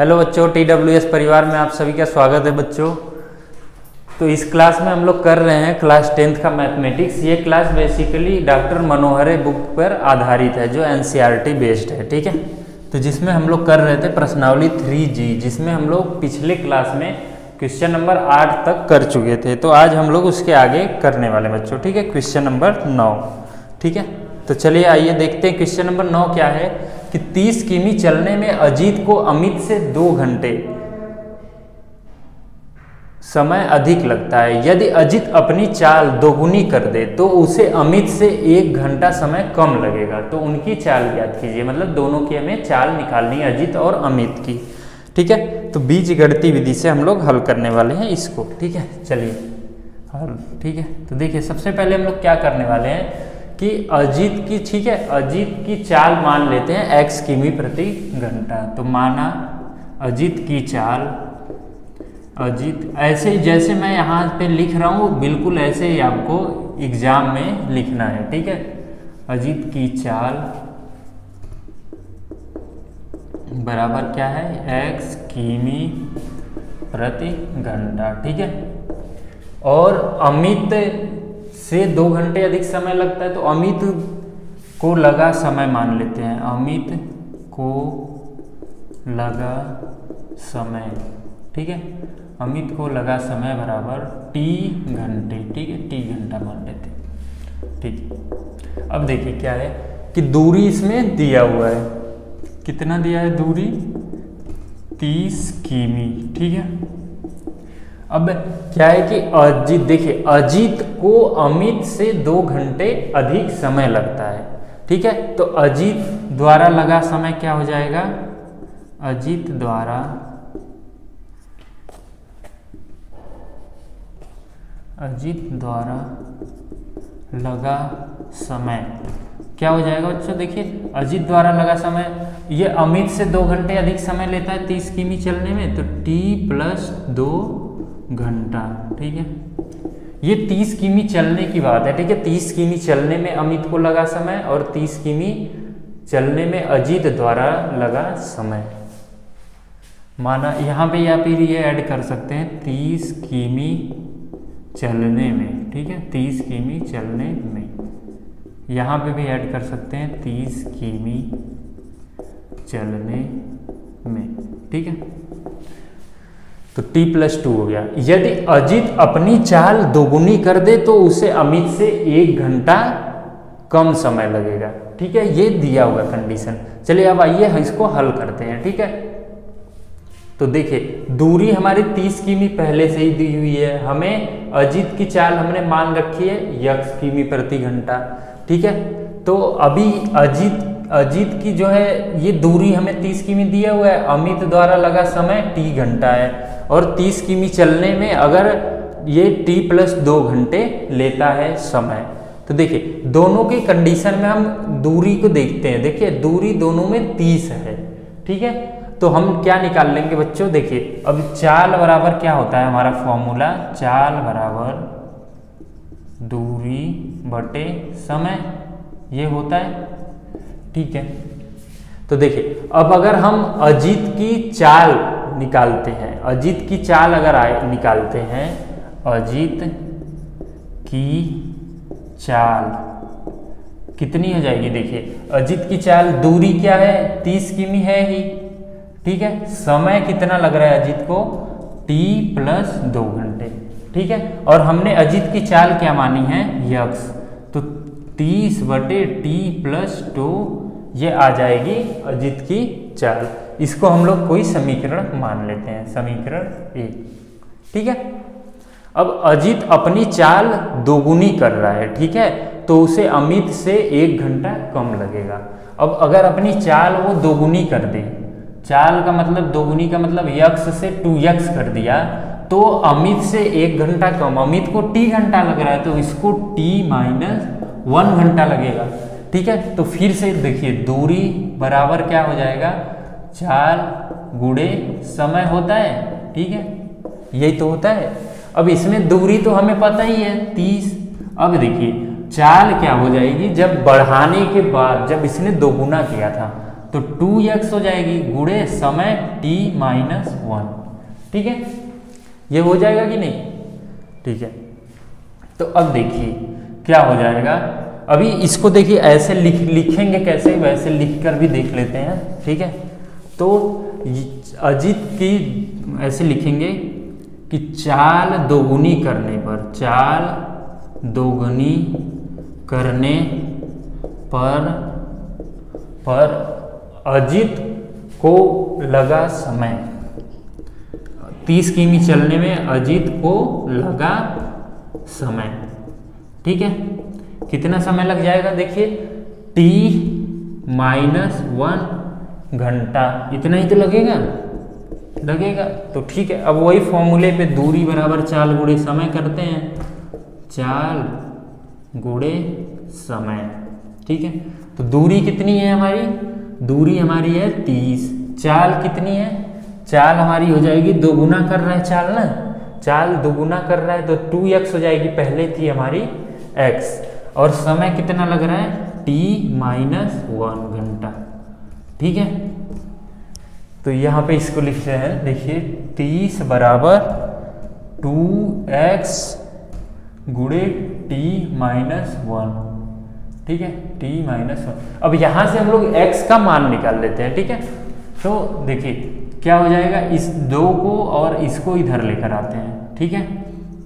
Hello बच्चों, TWS परिवार में आप सभी का स्वागत है। बच्चों तो इस क्लास में हम लोग कर रहे हैं क्लास 10th का मैथमेटिक्स। ये class basically doctor Manohar book पर आधारित है जो NCRT बेस्ड है, ठीक है। तो जिसमें हम लोग कर रहे थे प्रश्नावली 3G, जिसमें हम लोग पिछले क्लास में क्वेश्चन नंबर 8 तक कर चुके थे। तो आज हम लोग उसके आगे करने वाले बच्चों, ठीक है, क्वेश्चन नंबर 9, ठीक है। तो चलिए आइए देखते हैं क्वेश्चन नंबर 9 क्या है कि 30 किमी चलने में अजीत को अमित से 2 घंटे समय अधिक लगता है। यदि अजीत अपनी चाल दोगुनी कर दे तो उसे अमित से 1 घंटा समय कम लगेगा। तो उनकी चाल ज्ञात कीजिए, मतलब दोनों की हमें चाल निकालनी है, अजीत और अमित की, ठीक है। तो बीजगणितीय विधि से हम लोग हल करने वाले हैं इसको, ठीक है। चलिए हल, ठीक है। तो देखिए सबसे पहले हम लोग क्या करने वाले हैं कि अजीत की, ठीक है, अजीत की चाल मान लेते हैं x किमी प्रति घंटा। तो माना अजीत की चाल, अजीत ऐसे जैसे मैं यहाँ पे लिख रहा हूँ बिल्कुल ऐसे ही आपको एग्जाम में लिखना है, ठीक है। अजीत की चाल बराबर क्या है, x किमी प्रति घंटा, ठीक है। और अमित से 2 घंटे अधिक समय लगता है तो अमित को लगा समय मान लेते हैं, अमित को लगा समय, ठीक है। अमित को लगा समय बराबर T घंटे, ठीक है, T घंटा मान लेते हैं, ठीक। अब देखिए क्या है कि दूरी इसमें दिया हुआ है, कितना दिया है दूरी, 30 किमी, ठीक है। अब क्या है कि अजीत, देखिए अजीत को अमित से 2 घंटे अधिक समय लगता है, ठीक है। तो अजीत द्वारा लगा समय क्या हो जाएगा, अजीत द्वारा, अजीत द्वारा लगा समय क्या हो जाएगा बच्चों। देखिए अजीत द्वारा लगा समय, ये अमित से 2 घंटे अधिक समय लेता है 30 किमी चलने में, तो T + 2 घंटा, ठीक है। ये 30 किमी चलने की बात है, ठीक है। 30 किमी चलने में अमित को लगा समय और 30 किमी चलने में अजीत द्वारा लगा समय। माना यहाँ पे या फिर ये ऐड कर सकते हैं 30 किमी चलने में, ठीक है। 30 किमी चलने में, यहाँ पे भी ऐड कर सकते हैं 30 किमी चलने में, ठीक है। तो T + 2 हो गया। यदि अजीत अपनी चाल दोगुनी कर दे तो उसे अमित से 1 घंटा कम समय लगेगा, ठीक है। ये दिया हुआ कंडीशन। चलिए अब आइए इसको हल करते हैं, ठीक है। तो देखिए दूरी हमारी 30 किमी पहले से ही दी हुई है हमें, अजीत की चाल हमने मान रखी है x किमी प्रति घंटा, ठीक है। तो अभी अजीत की जो है ये दूरी हमें 30 किमी दिया हुआ है, अमित द्वारा लगा समय T घंटा है, और 30 किमी चलने में अगर ये T + 2 घंटे लेता है समय। तो देखिए दोनों की कंडीशन में हम दूरी को देखते हैं, देखिए दूरी दोनों में 30 है, ठीक है। तो हम क्या निकाल लेंगे बच्चों, देखिए अब चाल बराबर क्या होता है, हमारा फॉर्मूला चाल बराबर दूरी बटे समय, ये होता है, ठीक है। तो देखिए अब अगर हम अजीत की चाल निकालते हैं, अजीत की चाल अगर निकालते हैं, अजीत की चाल कितनी हो जाएगी, देखिए अजीत की चाल दूरी क्या है 30 किमी है ही, ठीक है। समय कितना लग रहा है अजीत को, T + 2 घंटे, ठीक है। और हमने अजीत की चाल क्या मानी है, यक्स, तो 30 बटे T + 2 ये आ जाएगी अजीत की चाल। इसको हम लोग कोई समीकरण मान लेते हैं, समीकरण 1, ठीक है। अब अजीत अपनी चाल दोगुनी कर रहा है, ठीक है, तो उसे अमित से 1 घंटा कम लगेगा। अब अगर अपनी चाल वो दोगुनी कर दे, चाल का मतलब दोगुनी का मतलब यक्स से 2x कर दिया, तो अमित से 1 घंटा कम, अमित को T घंटा लग रहा है तो इसको T - 1 घंटा लगेगा, ठीक है। तो फिर से देखिए दूरी बराबर क्या हो जाएगा, चाल गुणे समय होता है, ठीक है, यही तो होता है। अब इसमें दूरी तो हमें पता ही है 30। अब देखिए चाल क्या हो जाएगी, जब बढ़ाने के बाद, जब इसने दोगुना किया था तो 2x हो जाएगी गुणे समय t माइनस 1। ठीक है, ये हो जाएगा कि नहीं? ठीक है, तो अब देखिए क्या हो जाएगा। अभी इसको देखिए ऐसे लिखेंगे कैसे, वैसे लिखकर भी देख लेते हैं। ठीक है, तो अजित की ऐसे लिखेंगे कि चाल दोगुनी करने पर, चाल दोगुनी करने पर अजित को लगा समय। 30 किमी चलने में अजित को लगा समय। ठीक है, कितना समय लग जाएगा? देखिए t माइनस 1 घंटा, इतना ही तो लगेगा। तो ठीक है, अब वही फॉर्मूले पे दूरी बराबर चाल गुणे समय करते हैं, चाल गुणे समय। ठीक है, तो दूरी कितनी है हमारी? दूरी हमारी है 30। चाल कितनी है? चाल हमारी हो जाएगी, दोगुना कर रहा है चाल ना, चाल दोगुना कर रहा है तो 2x हो जाएगी, पहले थी हमारी x। और समय कितना लग रहा है? t माइनस 1 घंटा। ठीक है, तो यहाँ पे इसको लिखते हैं, देखिए 30 बराबर 2x गुणे t माइनस 1। ठीक है, t माइनस 1। अब यहाँ से हम लोग x का मान निकाल लेते हैं। ठीक है, तो देखिए क्या हो जाएगा, इस 2 को और इसको इधर लेकर आते हैं। ठीक है,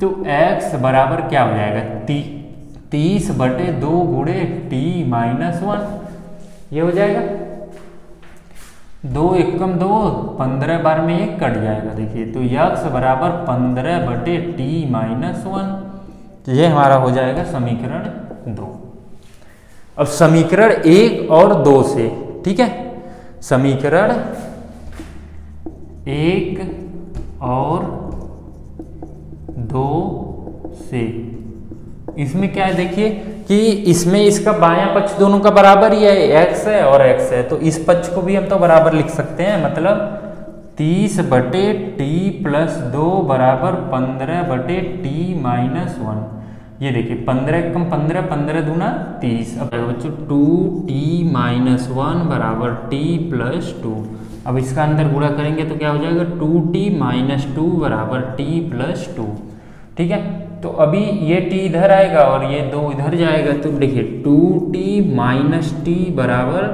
तो x बराबर क्या हो जाएगा? 30/2 गुणे t माइनस 1, ये हो जाएगा। 2 एकम 2, 15 बार में एक कट जाएगा। देखिए, तो x बराबर 15/t माइनस 1, ये हमारा हो जाएगा समीकरण 2। अब समीकरण 1 और 2 से, ठीक है, समीकरण 1 और 2 से, इसमें क्या है? देखिए कि इसमें इसका बायां पक्ष दोनों का बराबर ही है, x है और x है, तो इस पक्ष को भी हम तो बराबर लिख सकते हैं। मतलब 30/t + 2 बराबर 15/t माइनस 1। ये देखिए 15 कम 15, 15 दूना 30। अब बच्चों 2t माइनस 1 बराबर t + 2। अब इसका अंदर पूरा करेंगे तो क्या हो जाएगा? 2t माइनस 2 बराबर t + 2। ठीक है, तो अभी ये t इधर आएगा और ये 2 इधर जाएगा, तो देखिए 2t माइनस t बराबर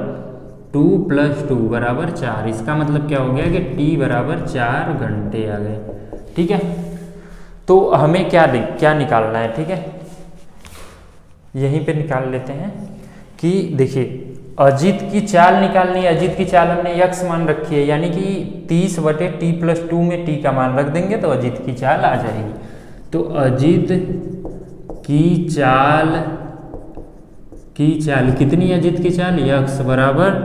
2 + 2 बराबर 4। इसका मतलब क्या हो गया कि t बराबर 4 घंटे आ गए। ठीक है, तो हमें क्या निकालना है? ठीक है, यहीं पे निकाल लेते हैं कि देखिए अजित की चाल निकालनी है। अजित की चाल हमने x मान रखी है, यानी कि 30/t + 2 में t का मान रख देंगे तो अजित की चाल आ जाएगी। तो अजित की चाल कितनी है? अजित की चाल x बराबर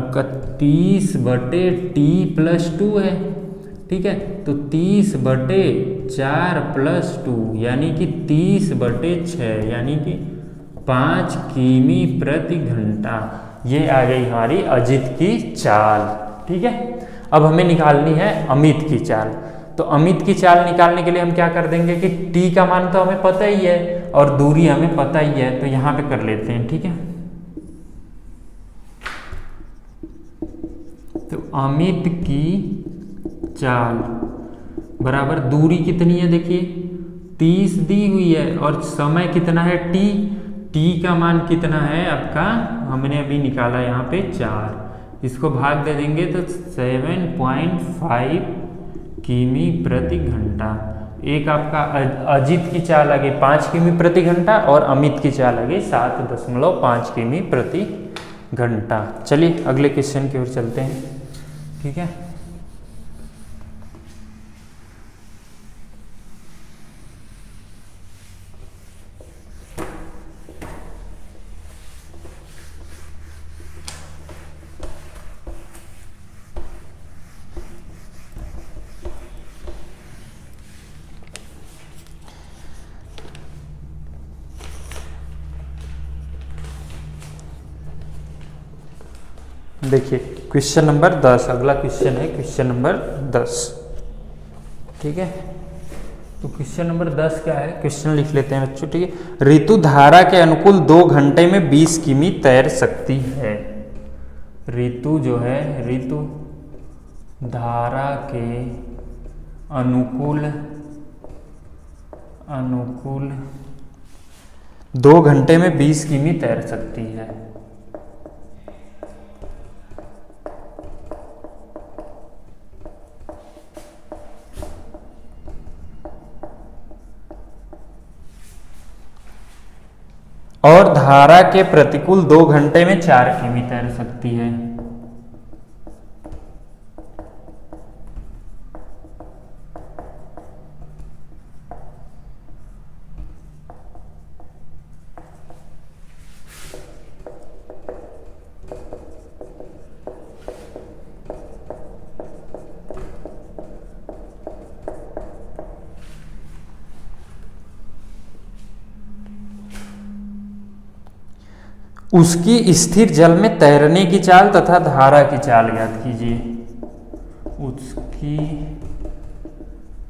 आपका 30/t + 2 है। ठीक है, तो 30/4 + 2 यानी कि 30/6 यानी कि 5 किमी प्रति घंटा। ये आ गई हमारी अजित की चाल। ठीक है, अब हमें निकालनी है अमित की चाल। तो अमित की चाल निकालने के लिए हम क्या कर देंगे कि t का मान तो हमें पता ही है और दूरी हमें पता ही है, तो यहाँ पे कर लेते हैं। ठीक है, तो अमित की चाल बराबर दूरी कितनी है? देखिए 30 दी हुई है और समय कितना है? t। t का मान कितना है आपका? हमने अभी निकाला यहाँ पे 4, इसको भाग दे देंगे तो 7.5 किमी प्रति घंटा। एक आपका अजित की चाल आ गई 5 किमी प्रति घंटा और अमित की चाल आ गई 7.5 किमी प्रति घंटा। चलिए अगले क्वेश्चन की ओर चलते हैं। ठीक है, देखिए क्वेश्चन नंबर 10, अगला क्वेश्चन है क्वेश्चन नंबर 10। ठीक है, तो क्वेश्चन नंबर 10 क्या है? क्वेश्चन लिख लेते हैं बच्चों। ठीक है, ऋतु धारा के अनुकूल 2 घंटे में 20 किमी तैर सकती है। ऋतु जो है ऋतु धारा के अनुकूल 2 घंटे में 20 किमी तैर सकती है। और धारा के प्रतिकूल 2 घंटे में 4 किमी तैर सकती है। उसकी स्थिर जल में तैरने की चाल तथा धारा की चाल याद कीजिए। उसकी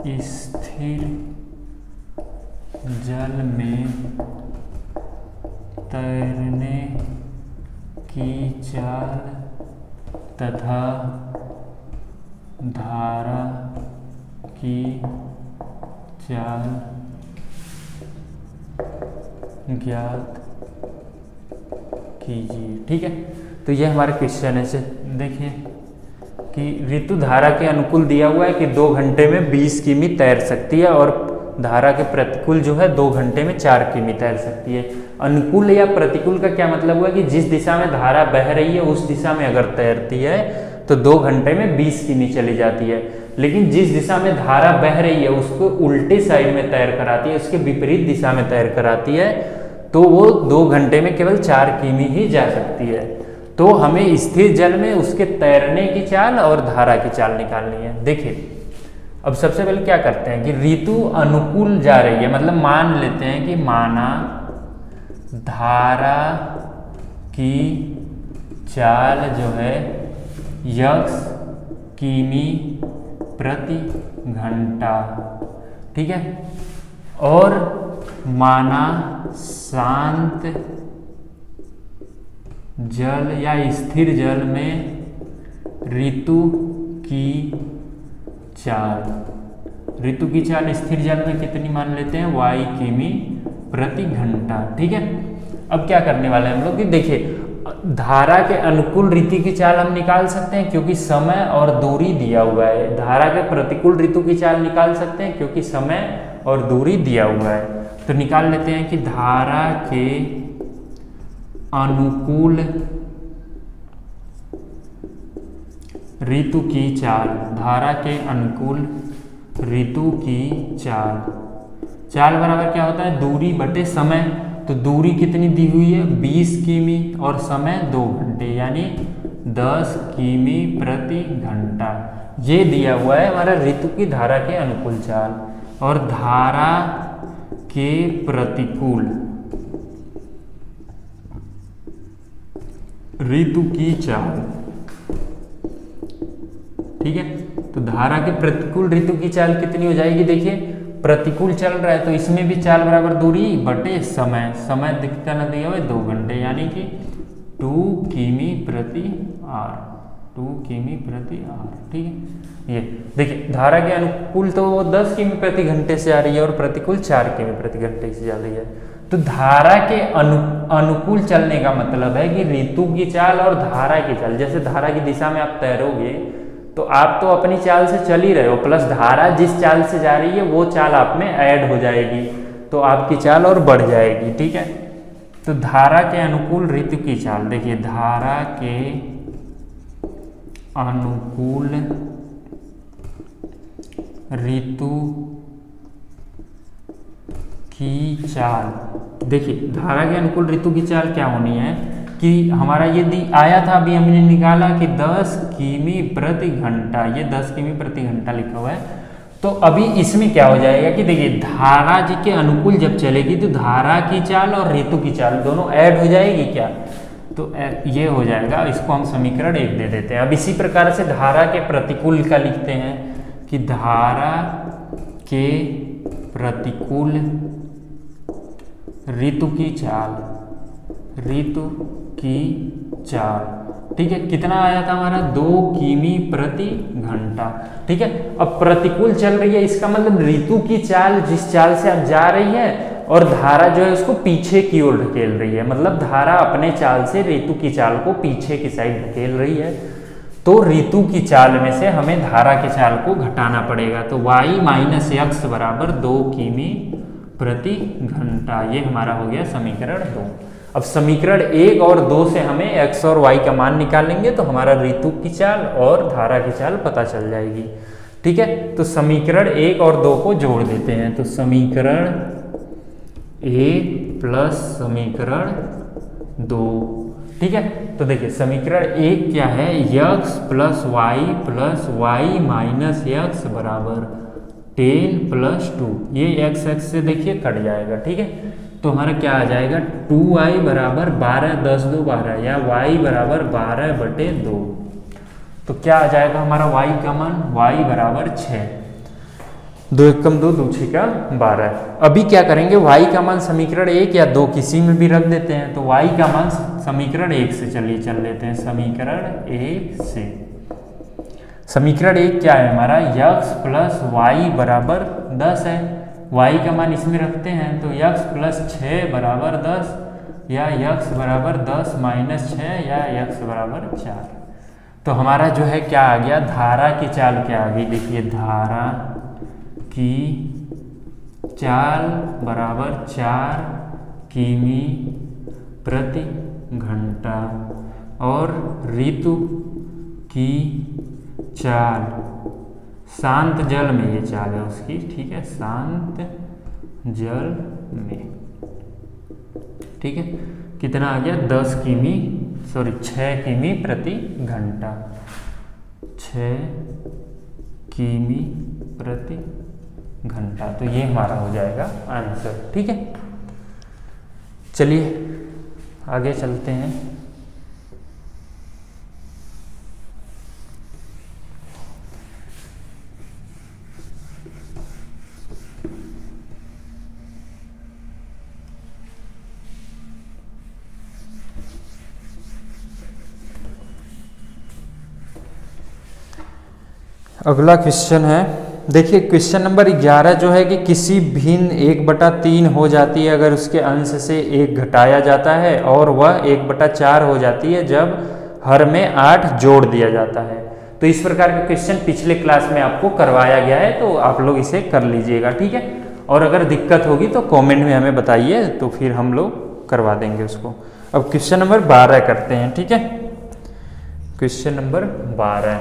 स्थिर जल में तैरने की चाल तथा धारा की चाल ज्ञात कीजिए। ठीक है, तो ये हमारे क्वेश्चन है। देखिए कि ऋतु धारा के अनुकूल दिया हुआ है कि 2 घंटे में 20 किमी तैर सकती है और धारा के प्रतिकूल जो है 2 घंटे में 4 किमी तैर सकती है। अनुकूल या प्रतिकूल का क्या मतलब हुआ कि जिस दिशा में धारा बह रही है उस दिशा में अगर तैरती है तो 2 घंटे में 20 किमी चली जाती है, लेकिन जिस दिशा में धारा बह रही है उसको उल्टे साइड में तैर कराती है, उसके विपरीत दिशा में तैर कराती है, तो वो 2 घंटे में केवल 4 किमी ही जा सकती है। तो हमें स्थिर जल में उसके तैरने की चाल और धारा की चाल निकालनी है। देखिए अब सबसे पहले क्या करते हैं कि ऋतु अनुकूल जा रही है, मतलब मान लेते हैं कि माना धारा की चाल जो है यक्स किमी प्रति घंटा, ठीक है, और माना शांत जल या स्थिर जल में ऋतु की चाल, ऋतु की चाल स्थिर जल में कितनी मान लेते हैं वाई किमी प्रति घंटा। ठीक है, अब क्या करने वाले हैं हम लोग कि देखिए धारा के अनुकूल ऋतु की चाल हम निकाल सकते हैं क्योंकि समय और दूरी दिया हुआ है, धारा के प्रतिकूल ऋतु की चाल निकाल सकते हैं क्योंकि समय और दूरी दिया हुआ है। तो निकाल लेते हैं कि धारा के अनुकूल ऋतु की चाल, धारा के अनुकूल ऋतु की चाल, चाल बराबर क्या होता है दूरी बटे समय। तो दूरी कितनी दी हुई है 20 किमी और समय 2 घंटे यानी 10 किमी प्रति घंटा, ये दिया हुआ है हमारा ऋतु की धारा के अनुकूल चाल। और धारा के प्रतिकूल ऋतु की चाल, ठीक है, तो धारा के प्रतिकूल ऋतु की चाल कितनी हो जाएगी। देखिए प्रतिकूल चल रहा है तो इसमें भी चाल बराबर दूरी बटे समय, समय दिखता ना दिया हुआ 2 घंटे यानी कि 2 किमी प्रति आर। ठीक है, ये देखिए धारा के अनुकूल तो वो 10 किमी प्रति घंटे से आ रही है और प्रतिकूल 4 किमी प्रति घंटे से जा रही है। तो धारा के अनुकूल चलने का मतलब है कि ऋतु की चाल और धारा की चाल, जैसे धारा की दिशा में आप तैरोगे तो आप तो अपनी चाल से चल ही रहे हो प्लस धारा जिस चाल से जा रही है वो चाल आप में ऐड हो जाएगी तो आपकी चाल और बढ़ जाएगी। ठीक है, तो धारा के अनुकूल ऋतु की चाल, देखिए धारा के अनुकूल ऋतु की चाल, देखिए धारा के अनुकूल ऋतु की चाल क्या होनी है कि हमारा ये आया था अभी हमने निकाला कि 10 किमी प्रति घंटा, ये 10 किमी प्रति घंटा लिखा हुआ है। तो अभी इसमें क्या हो जाएगा कि देखिए धारा जी के अनुकूल जब चलेगी तो धारा की चाल और ऋतु की चाल दोनों ऐड हो जाएगी क्या, तो ये हो जाएगा, इसको हम समीकरण 1 दे देते हैं। अब इसी प्रकार से धारा के प्रतिकूल का लिखते हैं कि धारा के प्रतिकूल ऋतु की चाल, ऋतु की चाल, ठीक है, कितना आया था हमारा 2 किमी प्रति घंटा। ठीक है, अब प्रतिकूल चल रही है, इसका मतलब ऋतु की चाल, जिस चाल से आप जा रही है और धारा जो है उसको पीछे की ओर ढकेल रही है, मतलब धारा अपने चाल से ऋतु की चाल को पीछे की साइड ढकेल रही है, तो ऋतु की चाल में से हमें धारा की चाल को घटाना पड़ेगा। तो वाई माइनस एक्स बराबर 2 किमी प्रति घंटा, ये हमारा हो गया समीकरण 2। अब समीकरण 1 और 2 से हमें x और y का मान निकालेंगे तो हमारा ऋतु की चाल और धारा की चाल पता चल जाएगी। ठीक है, तो समीकरण 1 और 2 को जोड़ देते हैं। तो समीकरण 1 प्लस समीकरण 2, ठीक है, तो देखिए समीकरण 1 क्या है, x plus y minus x बराबर 10 प्लस 2, ये x से देखिए कट जाएगा। ठीक है, तो हमारा क्या आ जाएगा 2y बराबर 12 10 2 12, या y बराबर 12/2। तो क्या आ जाएगा हमारा y का मान, y बराबर 6, 2 एकम 2 2 6 का 12। अभी क्या करेंगे, y का मान समीकरण 1 या 2 किसी में भी रख देते हैं, तो y का मान समीकरण 1 से चल लेते हैं। समीकरण 1 क्या है हमारा, x प्लस y बराबर 10 है, y का मान इसमें रखते हैं तो x प्लस 6 बराबर 10, या x बराबर 10 माइनस 6, या x बराबर 4। तो हमारा जो है क्या आ गया, धारा की चाल क्या आ गई, देखिए धारा की चाल बराबर 4 किमी प्रति घंटा, और ऋतु की चाल, शांत जल में ये चाल है उसकी, ठीक है, शांत जल में, ठीक है, कितना आ गया 6 किमी प्रति घंटा, 6 किमी प्रति घंटा। तो ये हमारा हो जाएगा आंसर। ठीक है, चलिए आगे चलते हैं। अगला क्वेश्चन है, देखिए क्वेश्चन नंबर 11 जो है कि किसी भिन्न 1/3 हो जाती है अगर उसके अंश से 1 घटाया जाता है और वह 1/4 हो जाती है जब हर में 8 जोड़ दिया जाता है। तो इस प्रकार के क्वेश्चन पिछले क्लास में आपको करवाया गया है, तो आप लोग इसे कर लीजिएगा। ठीक है, और अगर दिक्कत होगी तो कॉमेंट में हमें बताइए, तो फिर हम लोग करवा देंगे उसको। अब क्वेश्चन नंबर 12 करते हैं। ठीक है, क्वेश्चन नंबर 12,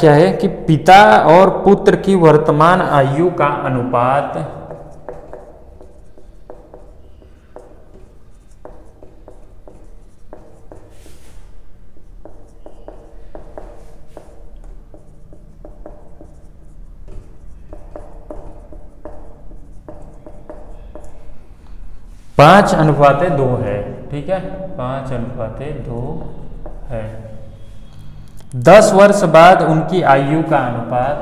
क्या है कि पिता और पुत्र की वर्तमान आयु का अनुपात 5:2 है। ठीक है, 5:2 है। 10 वर्ष बाद उनकी आयु का अनुपात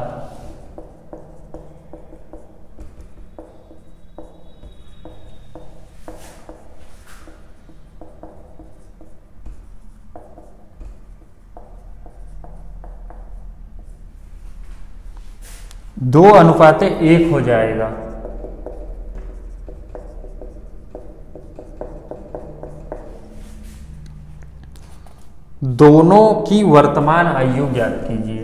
2:1 हो जाएगा। दोनों की वर्तमान आयु ज्ञात कीजिए।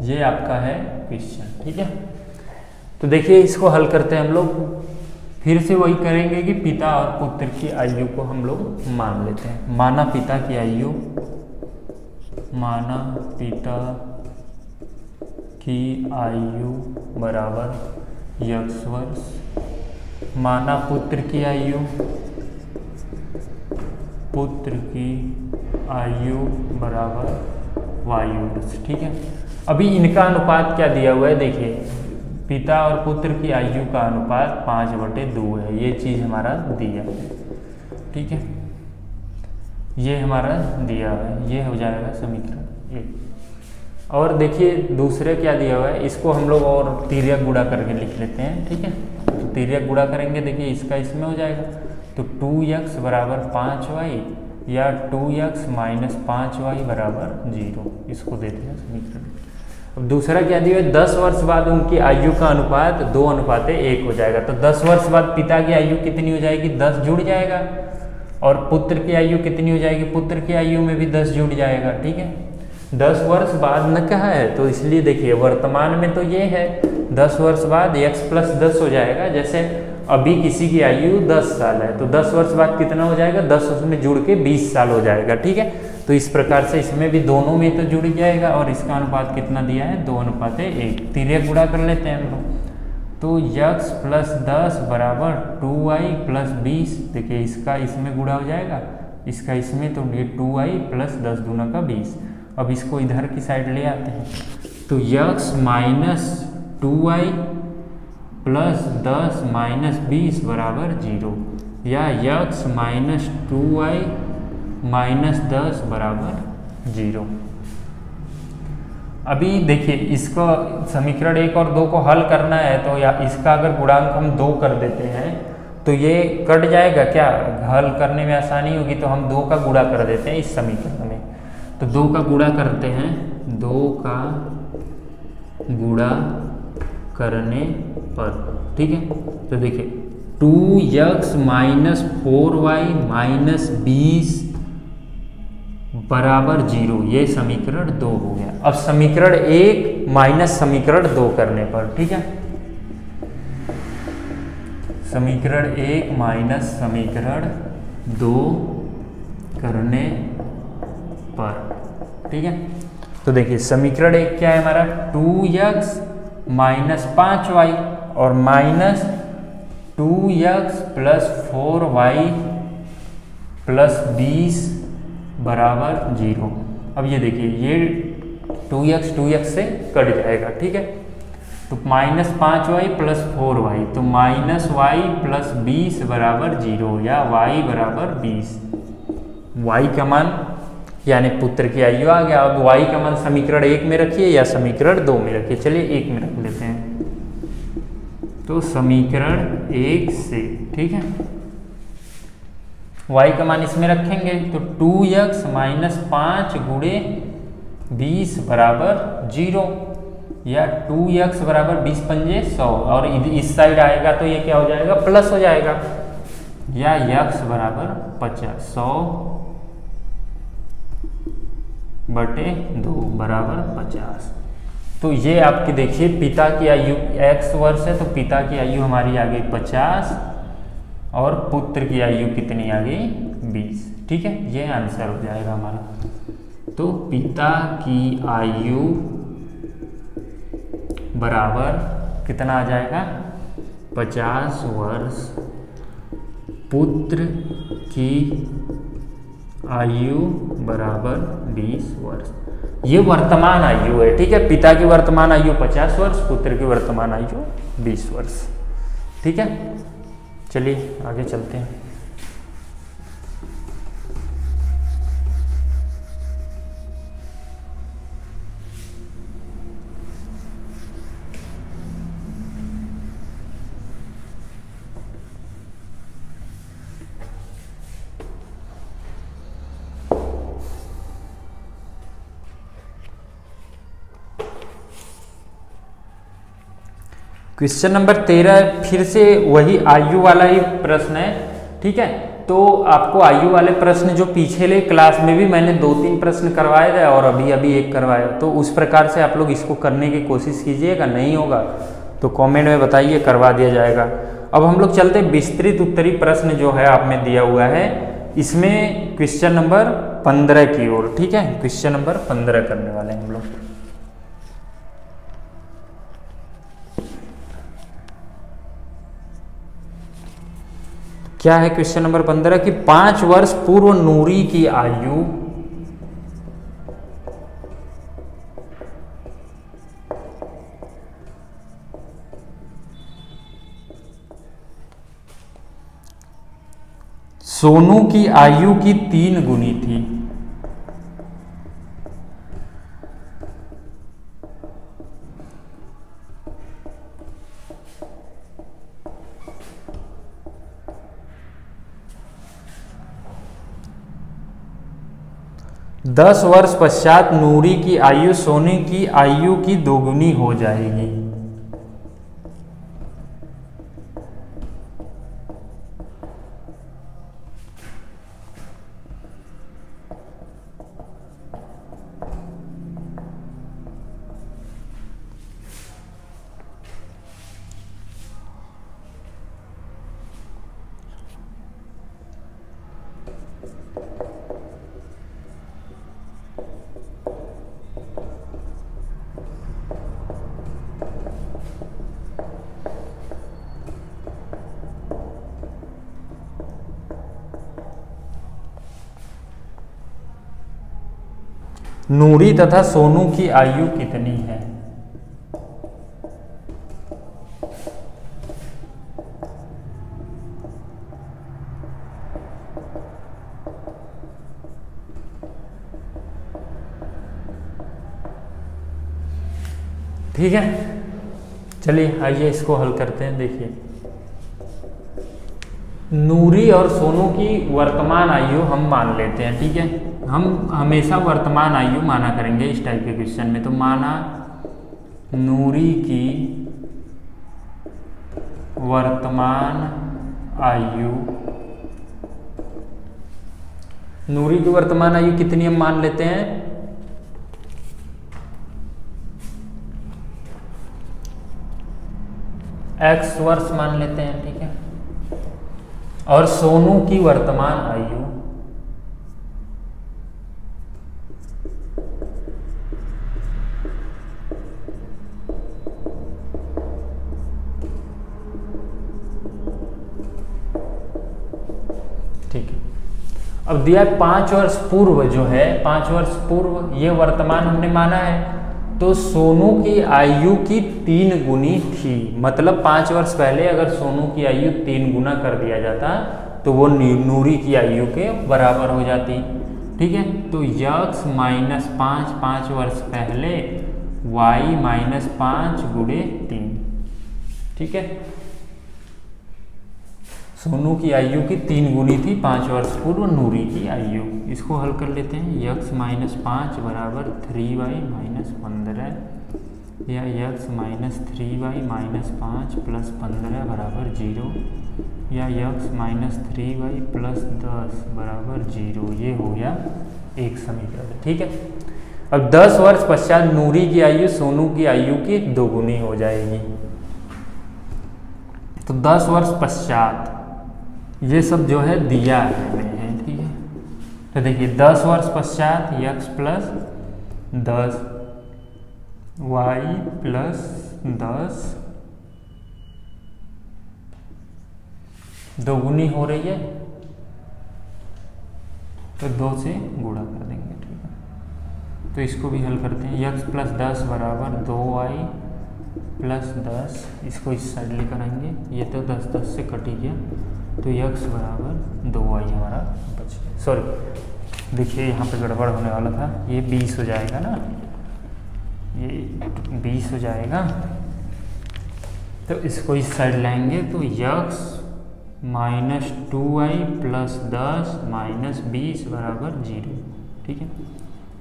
ये आपका है क्वेश्चन। ठीक है, तो देखिए इसको हल करते हैं हम लोग। फिर से वही करेंगे कि पिता और पुत्र की आयु को हम लोग मान लेते हैं। माना पिता की आयु बराबर x वर्ष, माना पुत्र की आयु बराबर y वर्ष। ठीक है, अभी इनका अनुपात क्या दिया हुआ है, देखिए पिता और पुत्र की आयु का अनुपात 5/2 है, ये चीज़ हमारा दिया है। ठीक है, ये हमारा दिया हुआ है, ये हो जाएगा समीकरण एक। और देखिए दूसरे क्या दिया हुआ है, इसको हम लोग और तिर्यक गुणा करके लिख लेते हैं, ठीक है। तो तिर्यक गुणा करेंगे, देखिए इसका इसमें हो जाएगा, तो 2x बराबर 5y या 2x माइनस 5y बराबर 0, इसको देते हैं समीकरण। अब दूसरा क्या दिया है, 10 वर्ष बाद उनकी आयु का अनुपात 2:1 हो जाएगा। तो 10 वर्ष बाद पिता की आयु कितनी हो जाएगी, 10 जुड़ जाएगा, और पुत्र की आयु कितनी हो जाएगी, पुत्र की आयु में भी 10 जुड़ जाएगा, ठीक है। 10 वर्ष बाद न कहा है, तो इसलिए देखिए वर्तमान में तो ये है, 10 वर्ष बाद x प्लस 10 हो जाएगा। जैसे अभी किसी की आयु 10 साल है, तो 10 वर्ष बाद कितना हो जाएगा, 10 उसमें जुड़ के 20 साल हो जाएगा, ठीक है। तो इस प्रकार से इसमें भी दोनों में तो जुड़ जाएगा, और इसका अनुपात कितना दिया है, 2:1। तिर्यक गुणा कर लेते हैं हम लोग, तो x प्लस 10 बराबर 2y प्लस 20, देखिए इसका इसमें गुणा हो जाएगा, इसका इसमें, तो ये 2y प्लस 10 दूना का 20। अब इसको इधर की साइड ले आते हैं, तो x minus 2y plus 10 minus 20 बराबर 0, या x माइनस 2y माइनस 10 बराबर 0। अभी देखिए इसको समीकरण 1 और 2 को हल करना है, तो या इसका अगर गुणांक हम 2 कर देते हैं तो ये कट जाएगा क्या, हल करने में आसानी होगी, तो हम 2 का गुणा कर देते हैं इस समीकरण में। तो 2 का गुणा करते हैं, 2 का गुणा करने पर, ठीक है। तो देखिए 2x माइनस 4y माइनस 20 बराबर 0, ये समीकरण 2 हो गया। अब समीकरण 1 माइनस समीकरण 2 करने पर, ठीक है, समीकरण 1 माइनस समीकरण 2 करने पर, ठीक है। तो देखिए समीकरण 1 क्या है हमारा, 2x माइनस 5y और minus 2x plus 4y plus 20 बराबर 0। अब ये देखिए ये 2x से कट जाएगा, ठीक है। तो माइनस 5y प्लस 4y, तो माइनस वाई प्लस 20 बराबर 0, या y बराबर 20। y का मान यानी पुत्र की आयु आ गया। अब y का मान समीकरण 1 में रखिए या समीकरण 2 में रखिए, चलिए 1 में रख लेते हैं। तो समीकरण 1 से, ठीक है, y का मान इसमें रखेंगे, तो 2x माइनस 5 गुणे 20 बराबर 0, या 2x बराबर 20 पंजे 100, और इस साइड आएगा तो ये क्या हो जाएगा, प्लस हो जाएगा, या x बराबर 50, 100/2 बराबर 50। तो ये आपकी देखिए पिता की आयु x वर्ष है, तो पिता की आयु हमारी आ गई 50, और पुत्र की आयु कितनी आ गई, 20, ठीक है। ये आंसर हो जाएगा हमारा। तो पिता की आयु बराबर कितना आ जाएगा, 50 वर्ष, पुत्र की आयु बराबर 20 वर्ष। ये वर्तमान आयु है, ठीक है, पिता की वर्तमान आयु 50 वर्ष, पुत्र की वर्तमान आयु 20 वर्ष, ठीक है। चलिए आगे चलते हैं। क्वेश्चन नंबर 13 फिर से वही आयु वाला ही प्रश्न है, ठीक है। तो आपको आयु वाले प्रश्न जो पिछले क्लास में भी मैंने 2-3 प्रश्न करवाए थे, और अभी 1 करवाया, तो उस प्रकार से आप लोग इसको करने की कोशिश कीजिएगा। नहीं होगा तो कमेंट में बताइए, करवा दिया जाएगा। अब हम लोग चलते विस्तृत उत्तरीय प्रश्न जो है आप में दिया हुआ है, इसमें क्वेश्चन नंबर 15 की ओर, ठीक है, क्वेश्चन नंबर 15 करने वाले हैं हम लोग। क्या है क्वेश्चन नंबर 15 कि 5 वर्ष पूर्व नूरी की आयु सोनू की आयु की 3 गुनी थी। दस वर्ष पश्चात नूरी की आयु सोने की आयु की 2 गुनी हो जाएगी। नूरी तथा सोनू की आयु कितनी है? ठीक है, चलिए आइए इसको हल करते हैं। देखिए, नूरी और सोनू की वर्तमान आयु हम मान लेते हैं, ठीक है, हम हमेशा वर्तमान आयु माना करेंगे इस टाइप के क्वेश्चन में। तो माना नूरी की वर्तमान आयु, नूरी की वर्तमान आयु कितनी हम मान लेते हैं? 100 वर्ष मान लेते हैं, ठीक है। और सोनू की वर्तमान आयु 5 वर्ष पूर्व जो है, 5 वर्ष पूर्व ये वर्तमान हमने माना है, तो सोनू की आयु की 3 गुनी थी। मतलब 5 वर्ष पहले अगर सोनू की आयु 3 गुना कर दिया जाता तो वो नूरी की आयु के बराबर हो जाती, ठीक है। तो यक्स माइनस 5 वर्ष पहले वाई माइनस 5 गुणे 3, ठीक है। सोनू की आयु की 3 गुनी थी 5 वर्ष पूर्व नूरी की आयु। इसको हल कर लेते हैं। यक्स माइनस 5 बराबर 3y माइनस 15 या x minus 3y minus 5 plus 15 बराबर 0 या यक्स माइनस 3y प्लस 10 बराबर 0। ये हो गया एक समीकरण, ठीक है। अब 10 वर्ष पश्चात नूरी की आयु सोनू की आयु की 2 गुनी हो जाएगी। तो 10 वर्ष पश्चात ये सब जो है दिया है, ठीक है। तो देखिए 10 वर्ष पश्चात x प्लस 10 y प्लस 10 2 गुनी हो रही है, तो 2 से गुणा कर देंगे, ठीक है। तो इसको भी हल करते हैं। x प्लस 10 बराबर 2y प्लस 10, इसको इस साइड लेकर आएंगे, ये तो 10 10 से कट ही गया, तो x बराबर 2y हमारा बच गया। सॉरी, देखिए यहाँ पे गड़बड़ होने वाला था, ये 20 हो जाएगा ना, ये 20 हो जाएगा। तो इसको इस साइड लाएंगे, तो x minus 2y plus 10 minus 20 बराबर 0, ठीक है।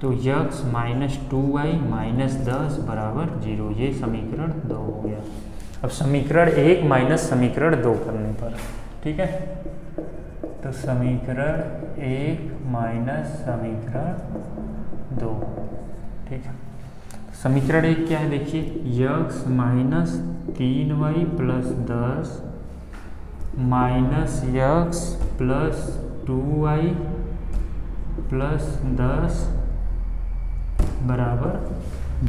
तो यक्स माइनस 2y माइनस 10 बराबर 0। ये समीकरण 2 हो गया। अब समीकरण 1 माइनस समीकरण 2 करने पर, ठीक है, तो समीकरण 1 माइनस समीकरण 2, ठीक है। समीकरण 1 क्या है? देखिए, x minus 3y plus 10 minus x plus 2y plus 10 बराबर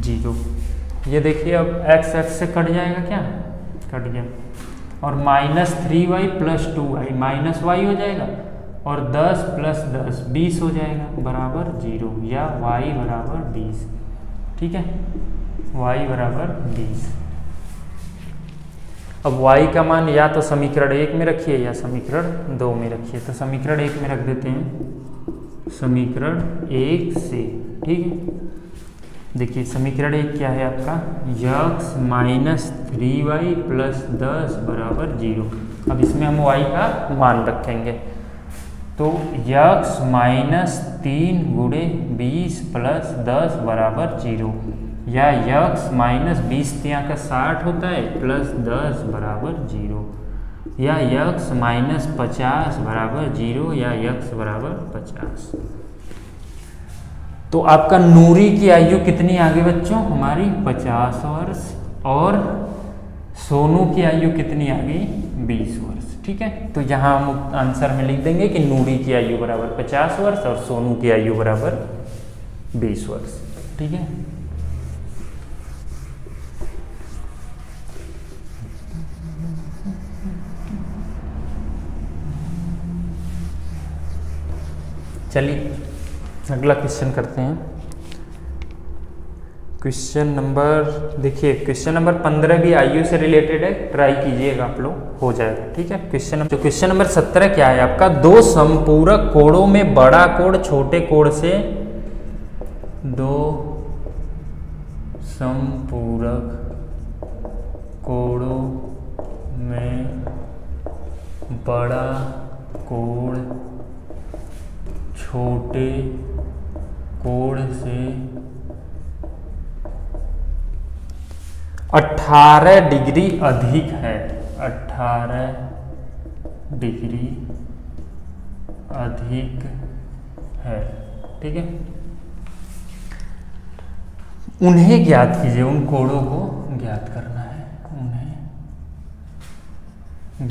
0। ये देखिए, अब x x से कट जाएगा, क्या कट गया, और minus 3y plus 2y minus y हो जाएगा, और 10 प्लस 10 20 हो जाएगा बराबर 0 या y बराबर 20, ठीक है, y बराबर 20। अब y का मान या तो समीकरण एक में रखिए या समीकरण दो में रखिए, तो समीकरण एक में रख देते हैं, समीकरण एक से। ठीक है, देखिए समीकरण एक क्या है आपका, x माइनस 3y प्लस 10 बराबर 0। अब इसमें हम y का मान रखेंगे, तो x माइनस 3 गुणे 20 प्लस 10 बराबर 0, या x माइनस 20 का 60 होता है प्लस 10 बराबर 0, या x माइनस 50 बराबर 0, या x बराबर 50। तो आपका नूरी की आयु कितनी आ गई बच्चों हमारी, 50 वर्ष, और सोनू की आयु कितनी आ गई, 20 वर्ष। ठीक है, तो यहाँ हम आंसर में लिख देंगे कि नूरी की आयु बराबर 50 वर्ष और सोनू की आयु बराबर 20 वर्ष। ठीक है, चलिए अगला क्वेश्चन करते हैं। क्वेश्चन नंबर, देखिए क्वेश्चन नंबर 15 भी आयु से रिलेटेड है, ट्राई कीजिएगा आप लोग, हो जाएगा। ठीक है, क्वेश्चन नंबर 17 क्या है आपका, दो समपूरक कोणों में बड़ा कोण छोटे कोण से, दो समपूरक कोणों में बड़ा कोण छोटे कोण से 18 डिग्री अधिक है, 18 डिग्री अधिक है। ठीक है, उन्हें ज्ञात कीजिए, उन कोणों को ज्ञात करना है, उन्हें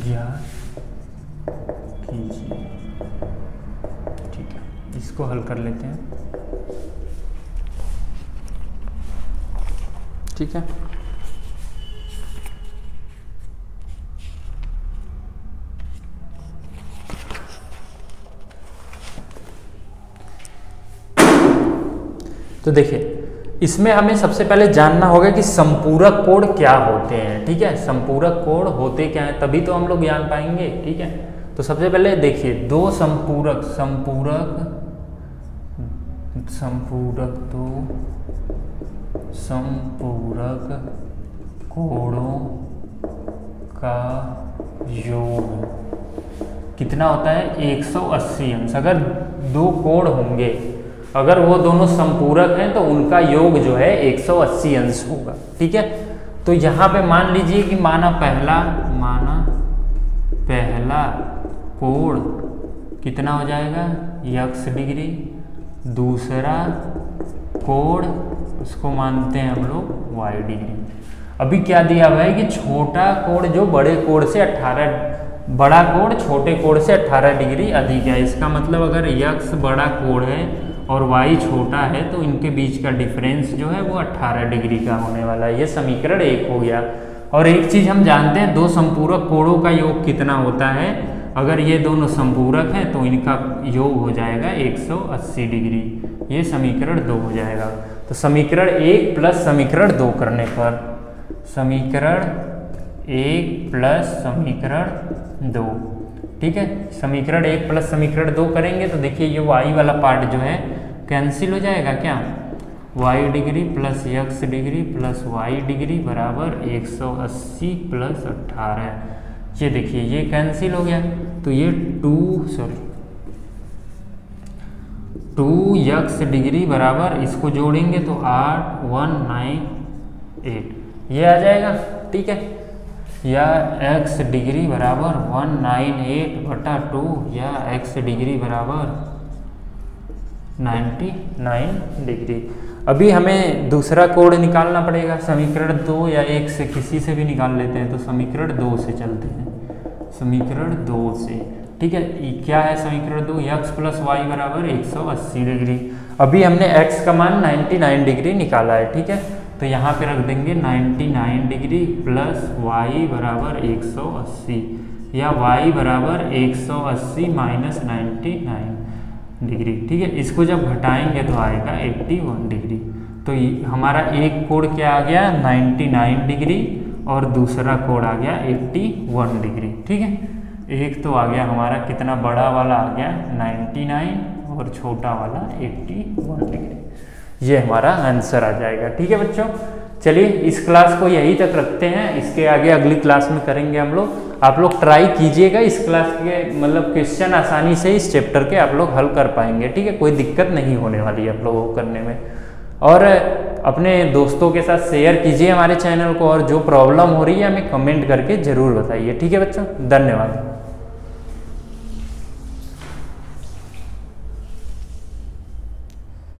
ज्ञात कीजिए। ठीक है, इसको हल कर लेते हैं। ठीक है, तो देखिए इसमें हमें सबसे पहले जानना होगा कि संपूरक कोण क्या होते हैं। ठीक है, संपूरक कोण होते क्या हैं, तभी तो हम लोग जान पाएंगे। ठीक है, तो सबसे पहले देखिए दो संपूरक, संपूरक कोणों का योग कितना होता है, 180 अंश। अगर दो कोण होंगे, अगर वो दोनों संपूरक हैं तो उनका योग जो है 180 अंश होगा। ठीक है, तो यहाँ पे मान लीजिए कि माना पहला कोण कितना हो जाएगा, x डिग्री, दूसरा कोण उसको मानते हैं हम लोग y डिग्री। अभी क्या दिया हुआ है कि छोटा कोण जो बड़े कोण से 18, बड़ा कोण छोटे कोण से 18 डिग्री अधिक है। इसका मतलब अगर x बड़ा कोण है और y छोटा है तो इनके बीच का डिफरेंस जो है वो 18 डिग्री का होने वाला है। ये समीकरण एक हो गया। और एक चीज हम जानते हैं, दो संपूरक कोणों का योग कितना होता है, अगर ये दोनों संपूरक हैं तो इनका योग हो जाएगा 180 डिग्री। ये समीकरण दो हो जाएगा। तो समीकरण एक प्लस समीकरण दो करने पर समीकरण एक प्लस समीकरण दो। ठीक है, समीकरण एक प्लस समीकरण दो करेंगे तो देखिए ये y वाला पार्ट जो है कैंसिल हो जाएगा। क्या, y degree plus x degree plus y degree बराबर 180 प्लस 18। ये देखिए ये कैंसिल हो गया, तो ये 2 x डिग्री बराबर, इसको जोड़ेंगे तो 8198 ये आ जाएगा। ठीक है, या x डिग्री बराबर 198/2, या x डिग्री बराबर 99 डिग्री। अभी हमें दूसरा कोण निकालना पड़ेगा, समीकरण दो या एक से किसी से भी निकाल लेते हैं। तो समीकरण दो से चलते हैं, समीकरण दो से। ठीक है, क्या है समीकरण दो, x प्लस वाई बराबर 180 डिग्री। अभी हमने x का मान 99 डिग्री निकाला है। ठीक है, तो यहाँ पे रख देंगे 99 डिग्री प्लस y बराबर 180, या y बराबर 180 माइनस 99 डिग्री। ठीक है, इसको जब घटाएंगे तो आएगा 81 डिग्री। तो हमारा एक कोण क्या आ गया, 99 डिग्री, और दूसरा कोण आ गया 81 डिग्री। ठीक है, एक तो आ गया हमारा कितना, बड़ा वाला आ गया 99 और छोटा वाला 81 डिग्री। ये हमारा आंसर आ जाएगा। ठीक है बच्चों, चलिए इस क्लास को यहीं तक रखते हैं, इसके आगे अगली क्लास में करेंगे हम लोग। आप लोग ट्राई कीजिएगा, इस क्लास के मतलब क्वेश्चन आसानी से इस चैप्टर के आप लोग हल कर पाएंगे। ठीक है, कोई दिक्कत नहीं होने वाली है आप लोगों को करने में। और अपने दोस्तों के साथ शेयर कीजिए हमारे चैनल को, और जो प्रॉब्लम हो रही है हमें कमेंट करके ज़रूर बताइए। ठीक है बच्चों, धन्यवाद।